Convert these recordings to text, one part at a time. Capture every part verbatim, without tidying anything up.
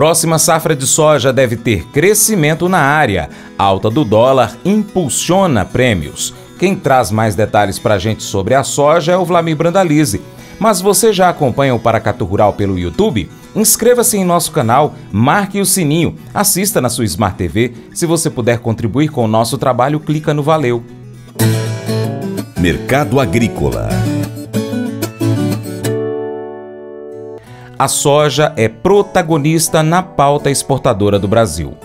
Próxima safra de soja deve ter crescimento na área. A alta do dólar impulsiona prêmios. Quem traz mais detalhes para a gente sobre a soja é o Vlamir Brandalize. Mas você já acompanha o Paracatu Rural pelo YouTube? Inscreva-se em nosso canal, marque o sininho, assista na sua Smart T V. Se você puder contribuir com o nosso trabalho, clica no Valeu. Mercado Agrícola. A soja é protagonista na pauta exportadora do Brasil.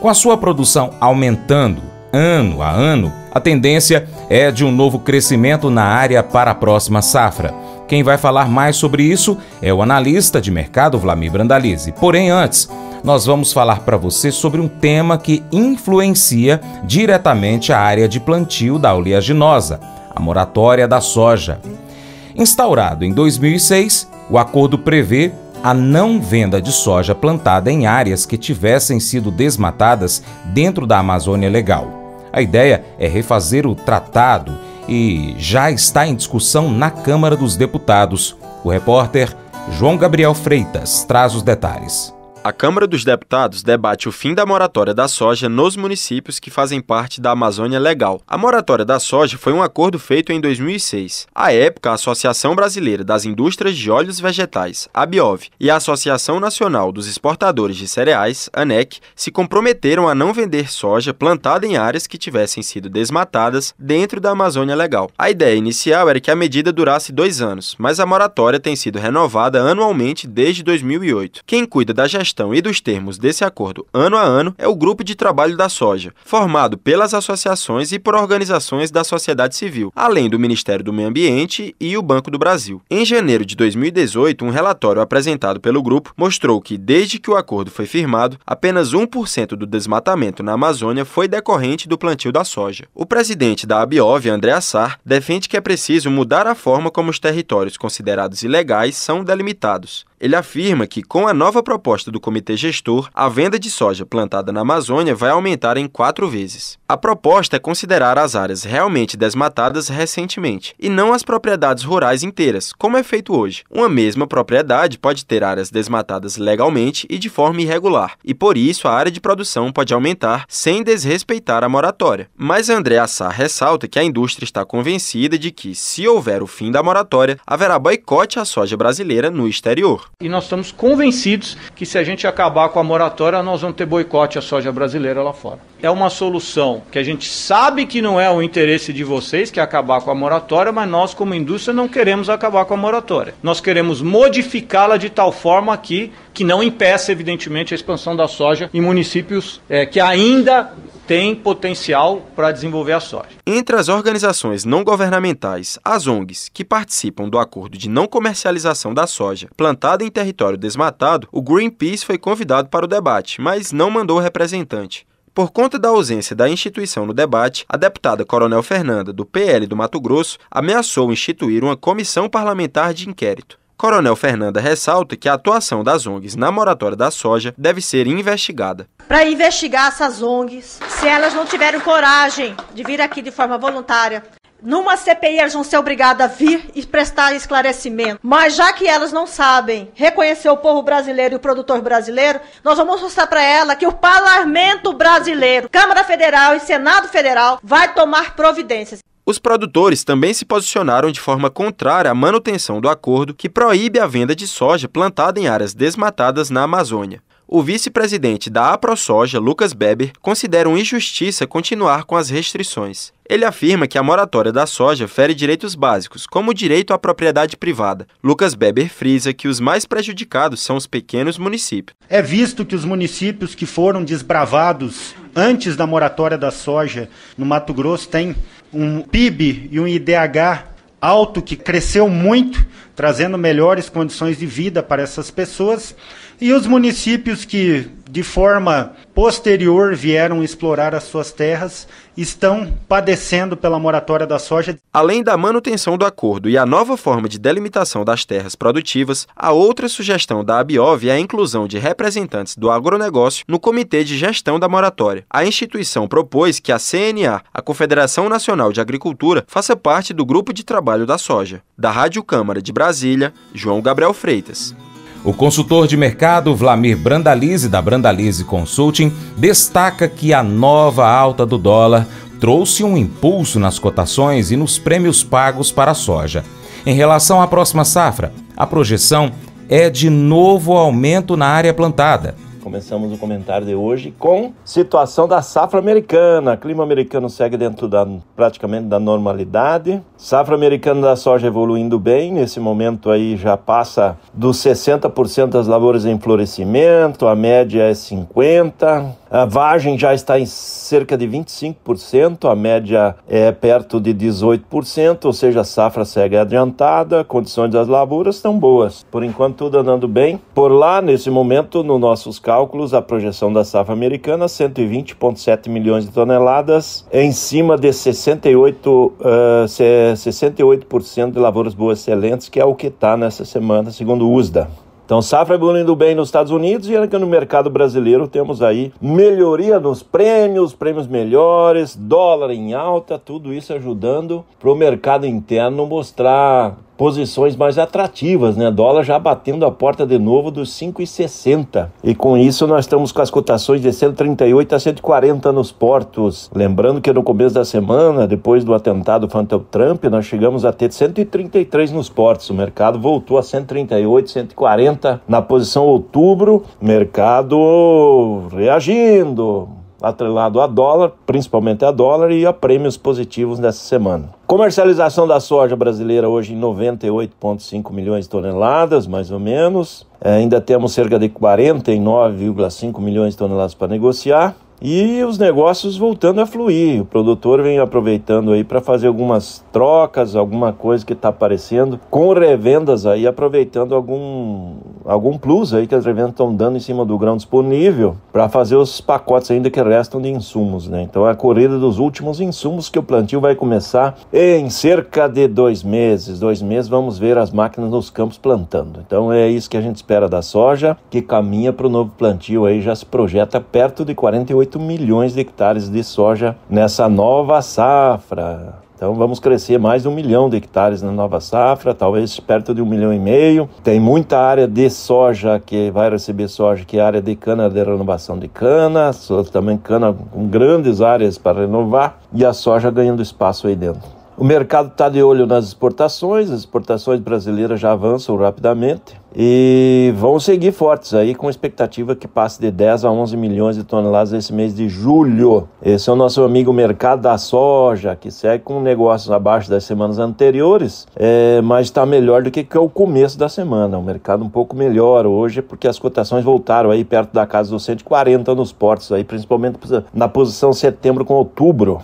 Com a sua produção aumentando ano a ano, a tendência é de um novo crescimento na área para a próxima safra. Quem vai falar mais sobre isso é o analista de mercado Vlamir Brandalize. Porém, antes, nós vamos falar para você sobre um tema que influencia diretamente a área de plantio da oleaginosa, a moratória da soja. Instaurado em dois mil e seis, o acordo prevê a não venda de soja plantada em áreas que tivessem sido desmatadas dentro da Amazônia Legal. A ideia é refazer o tratado e já está em discussão na Câmara dos Deputados. O repórter João Gabriel Freitas traz os detalhes. A Câmara dos Deputados debate o fim da moratória da soja nos municípios que fazem parte da Amazônia Legal. A moratória da soja foi um acordo feito em dois mil e seis. À época, a Associação Brasileira das Indústrias de Óleos Vegetais, ABIOV, e a Associação Nacional dos Exportadores de Cereais, ANEC, se comprometeram a não vender soja plantada em áreas que tivessem sido desmatadas dentro da Amazônia Legal. A ideia inicial era que a medida durasse dois anos, mas a moratória tem sido renovada anualmente desde dois mil e oito. Quem cuida da gestão e dos termos desse acordo ano a ano é o Grupo de Trabalho da Soja, formado pelas associações e por organizações da sociedade civil, além do Ministério do Meio Ambiente e o Banco do Brasil. Em janeiro de dois mil e dezoito, um relatório apresentado pelo grupo mostrou que, desde que o acordo foi firmado, apenas um por cento do desmatamento na Amazônia foi decorrente do plantio da soja. O presidente da ABIOV, André Assar, defende que é preciso mudar a forma como os territórios considerados ilegais são delimitados. Ele afirma que, com a nova proposta do Comitê Gestor, a venda de soja plantada na Amazônia vai aumentar em quatro vezes. A proposta é considerar as áreas realmente desmatadas recentemente, e não as propriedades rurais inteiras, como é feito hoje. Uma mesma propriedade pode ter áreas desmatadas legalmente e de forma irregular, e por isso a área de produção pode aumentar sem desrespeitar a moratória. Mas André Assar ressalta que a indústria está convencida de que, se houver o fim da moratória, haverá boicote à soja brasileira no exterior. E nós estamos convencidos que, se a gente acabar com a moratória, nós vamos ter boicote à soja brasileira lá fora. É uma solução que a gente sabe que não é o interesse de vocês, que é acabar com a moratória, mas nós, como indústria, não queremos acabar com a moratória. Nós queremos modificá-la de tal forma que, que não impeça, evidentemente, a expansão da soja em municípios é, que ainda tem potencial para desenvolver a soja. Entre as organizações não governamentais, as O N Gs, que participam do acordo de não comercialização da soja plantada em território desmatado, o Greenpeace foi convidado para o debate, mas não mandou representante. Por conta da ausência da instituição no debate, a deputada Coronel Fernanda, do P L do Mato Grosso, ameaçou instituir uma comissão parlamentar de inquérito. Coronel Fernanda ressalta que a atuação das O N Gs na moratória da soja deve ser investigada. Para investigar essas O N Gs, se elas não tiverem coragem de vir aqui de forma voluntária, numa C P I elas vão ser obrigadas a vir e prestar esclarecimento. Mas já que elas não sabem reconhecer o povo brasileiro e o produtor brasileiro, nós vamos mostrar para ela que o parlamento brasileiro, Câmara Federal e Senado Federal, vai tomar providências. Os produtores também se posicionaram de forma contrária à manutenção do acordo que proíbe a venda de soja plantada em áreas desmatadas na Amazônia. O vice-presidente da AproSoja, Lucas Beber, considera uma injustiça continuar com as restrições. Ele afirma que a moratória da soja fere direitos básicos, como o direito à propriedade privada. Lucas Beber frisa que os mais prejudicados são os pequenos municípios. É visto que os municípios que foram desbravados antes da moratória da soja no Mato Grosso têm um P I B e um I D H alto, que cresceu muito, trazendo melhores condições de vida para essas pessoas, e os municípios que, de forma posterior, vieram explorar as suas terras, estão padecendo pela moratória da soja. Além da manutenção do acordo e a nova forma de delimitação das terras produtivas, a outra sugestão da ABIOV é a inclusão de representantes do agronegócio no Comitê de Gestão da Moratória. A instituição propôs que a C N A, a Confederação Nacional de Agricultura, faça parte do Grupo de Trabalho da Soja. Da Rádio Câmara de Brasília, João Gabriel Freitas. O consultor de mercado Vlamir Brandalize, da Brandalize Consulting, destaca que a nova alta do dólar trouxe um impulso nas cotações e nos prêmios pagos para a soja. Em relação à próxima safra, a projeção é de novo aumento na área plantada. Começamos o comentário de hoje com situação da safra americana. Clima americano segue dentro da, praticamente da normalidade. Safra americana da soja evoluindo bem. Nesse momento aí já passa dos sessenta por cento das lavouras em florescimento, a média é cinquenta por cento. A vagem já está em cerca de vinte e cinco por cento, a média é perto de dezoito por cento, ou seja, a safra segue adiantada, condições das lavouras estão boas. Por enquanto tudo andando bem. Por lá, nesse momento, nos nossos cálculos, a projeção da safra americana, cento e vinte vírgula sete milhões de toneladas, em cima de sessenta e oito por cento de lavouras boas excelentes, que é o que está nessa semana, segundo o U S D A. Então, safra evoluindo bem nos Estados Unidos e no mercado brasileiro temos aí melhoria nos prêmios, prêmios melhores, dólar em alta, tudo isso ajudando para o mercado interno mostrar posições mais atrativas, né? Dólar já batendo a porta de novo dos cinco e sessenta. E com isso nós estamos com as cotações de cento e trinta e oito a cento e quarenta nos portos. Lembrando que no começo da semana, depois do atentado contra o Trump, nós chegamos a ter cento e trinta e três nos portos. O mercado voltou a cento e trinta e oito, cento e quarenta na posição outubro. Mercado reagindo, atrelado a dólar, principalmente a dólar, e a prêmios positivos nessa semana. Comercialização da soja brasileira hoje em noventa e oito vírgula cinco milhões de toneladas, mais ou menos. É, ainda temos cerca de quarenta e nove vírgula cinco milhões de toneladas para negociar. E os negócios voltando a fluir. O produtor vem aproveitando aí para fazer algumas trocas, alguma coisa que está aparecendo, com revendas aí, aproveitando algum, algum plus aí que as revendas estão dando em cima do grão disponível para fazer os pacotes ainda que restam de insumos, né? Então é a corrida dos últimos insumos, que o plantio vai começar em cerca de dois meses. Dois meses vamos ver as máquinas nos campos plantando. Então é isso que a gente espera da soja, que caminha para o novo plantio aí, já se projeta perto de quarenta e oito milhões de hectares de soja nessa nova safra. Então vamos crescer mais de um milhão de hectares na nova safra, talvez perto de um milhão e meio. Tem muita área de soja que vai receber soja, que é a área de cana, de renovação de cana, também cana com grandes áreas para renovar, e a soja ganhando espaço aí dentro. O mercado está de olho nas exportações, as exportações brasileiras já avançam rapidamente e vão seguir fortes aí, com expectativa que passe de dez a onze milhões de toneladas esse mês de julho. Esse é o nosso amigo mercado da soja, que segue com negócios abaixo das semanas anteriores, é, mas está melhor do que, que é o começo da semana. O mercado um pouco melhor hoje, porque as cotações voltaram aí perto da casa dos cento e quarenta nos portos, aí, principalmente na posição setembro com outubro.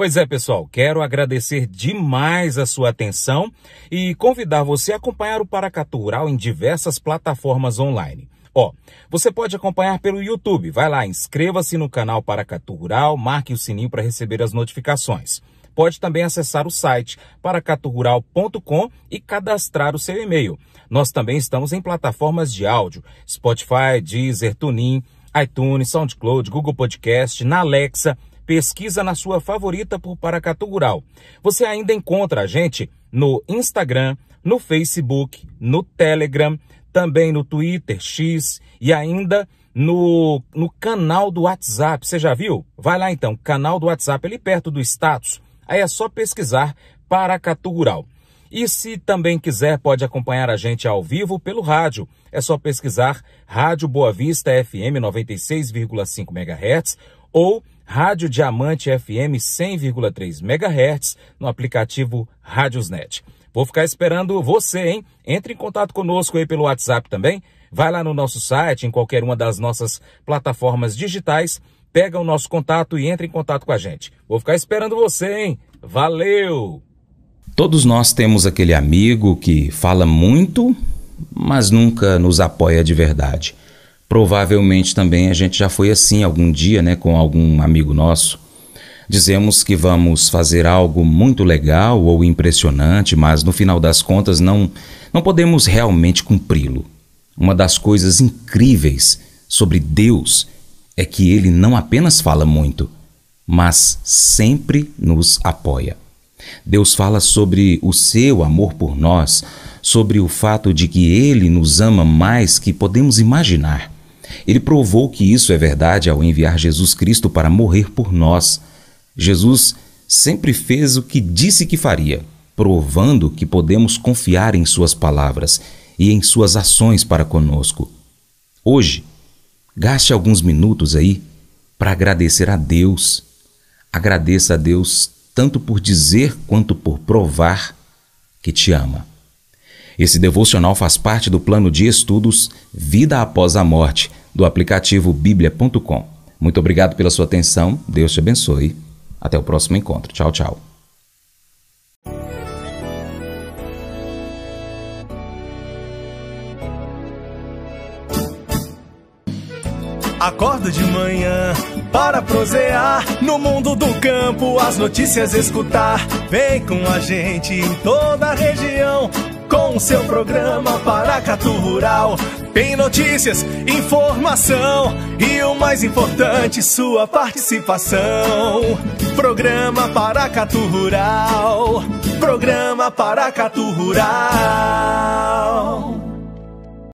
Pois é, pessoal, quero agradecer demais a sua atenção e convidar você a acompanhar o Paracatu Rural em diversas plataformas online. Ó, você pode acompanhar pelo YouTube, vai lá, inscreva-se no canal Paracatu Rural, marque o sininho para receber as notificações. Pode também acessar o site paracatu rural ponto com e cadastrar o seu e-mail. Nós também estamos em plataformas de áudio, Spotify, Deezer, TuneIn, iTunes, SoundCloud, Google Podcast, na Alexa. Pesquisa na sua favorita por Paracatu Rural. Você ainda encontra a gente no Instagram, no Facebook, no Telegram, também no Twitter, X e ainda no, no canal do WhatsApp. Você já viu? Vai lá então, canal do WhatsApp, ali perto do status. Aí é só pesquisar Paracatu Rural. E se também quiser, pode acompanhar a gente ao vivo pelo rádio. É só pesquisar Rádio Boa Vista F M noventa e seis vírgula cinco megahertz ou Rádio Diamante F M cem vírgula três megahertz no aplicativo Radiosnet. Vou ficar esperando você, hein? Entre em contato conosco aí pelo WhatsApp também. Vai lá no nosso site, em qualquer uma das nossas plataformas digitais, pega o nosso contato e entra em contato com a gente. Vou ficar esperando você, hein? Valeu! Todos nós temos aquele amigo que fala muito, mas nunca nos apoia de verdade. Provavelmente também a gente já foi assim algum dia, né, com algum amigo nosso. Dizemos que vamos fazer algo muito legal ou impressionante, mas no final das contas não, não podemos realmente cumpri-lo. Uma das coisas incríveis sobre Deus é que Ele não apenas fala muito, mas sempre nos apoia. Deus fala sobre o seu amor por nós, sobre o fato de que Ele nos ama mais que podemos imaginar. Ele provou que isso é verdade ao enviar Jesus Cristo para morrer por nós. Jesus sempre fez o que disse que faria, provando que podemos confiar em suas palavras e em suas ações para conosco. Hoje, gaste alguns minutos aí para agradecer a Deus. Agradeça a Deus tanto por dizer quanto por provar que te ama. Esse devocional faz parte do plano de estudos Vida Após a Morte, do aplicativo bíblia ponto com. Muito obrigado pela sua atenção, Deus te abençoe. Até o próximo encontro. Tchau, tchau. Acordo de manhã para prosear, no mundo do campo as notícias escutar. Vem com a gente em toda a região, com o seu programa Paracatu Rural. Tem notícias, informação e o mais importante, sua participação. Programa Paracatu Rural, Programa Paracatu Rural.